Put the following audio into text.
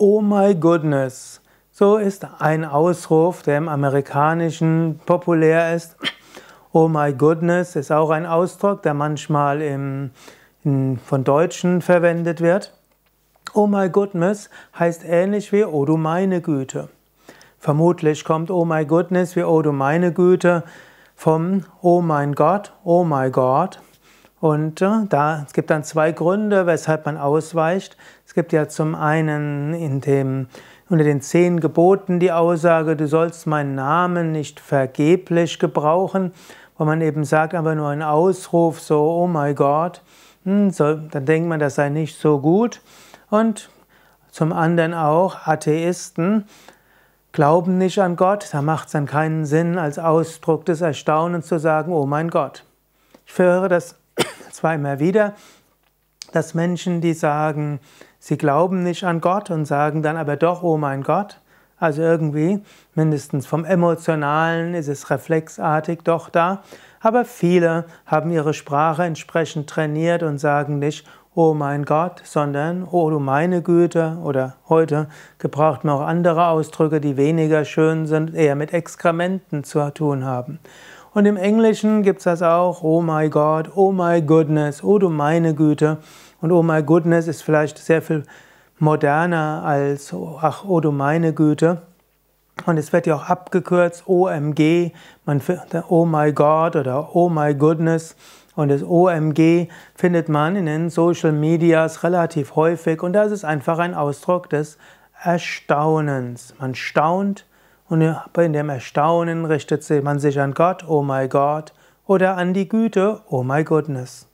Oh my goodness. So ist ein Ausruf, der im Amerikanischen populär ist. Oh my goodness ist auch ein Ausdruck, der manchmal von Deutschen verwendet wird. Oh my goodness heißt ähnlich wie Oh du meine Güte. Vermutlich kommt Oh my goodness wie Oh du meine Güte vom Oh mein Gott, Oh my God. Und es gibt dann zwei Gründe, weshalb man ausweicht. Es gibt ja zum einen unter den 10 Geboten die Aussage, du sollst meinen Namen nicht vergeblich gebrauchen, wo man eben sagt, aber nur ein Ausruf, so oh my God, dann denkt man, das sei nicht so gut. Und zum anderen auch Atheisten glauben nicht an Gott, da macht es dann keinen Sinn, als Ausdruck des Erstaunens zu sagen, oh mein Gott. Ich höre das zwar immer wieder, dass Menschen, die sagen, sie glauben nicht an Gott und sagen dann aber doch, oh mein Gott. Also irgendwie, mindestens vom Emotionalen ist es reflexartig doch da. Aber viele haben ihre Sprache entsprechend trainiert und sagen nicht, oh mein Gott, sondern oh du meine Güte. Oder heute gebraucht man auch andere Ausdrücke, die weniger schön sind, eher mit Exkrementen zu tun haben. Und im Englischen gibt es das auch, oh my God, oh my goodness, oh du meine Güte. Und oh my goodness ist vielleicht sehr viel moderner als ach, oh du meine Güte. Und es wird ja auch abgekürzt, OMG, oh my God oder oh my goodness. Und das OMG findet man in den Social Medias relativ häufig. Und das ist einfach ein Ausdruck des Erstaunens. Man staunt. Und in dem Erstaunen richtet man sich an Gott, oh my God, oder an die Güte, oh my goodness.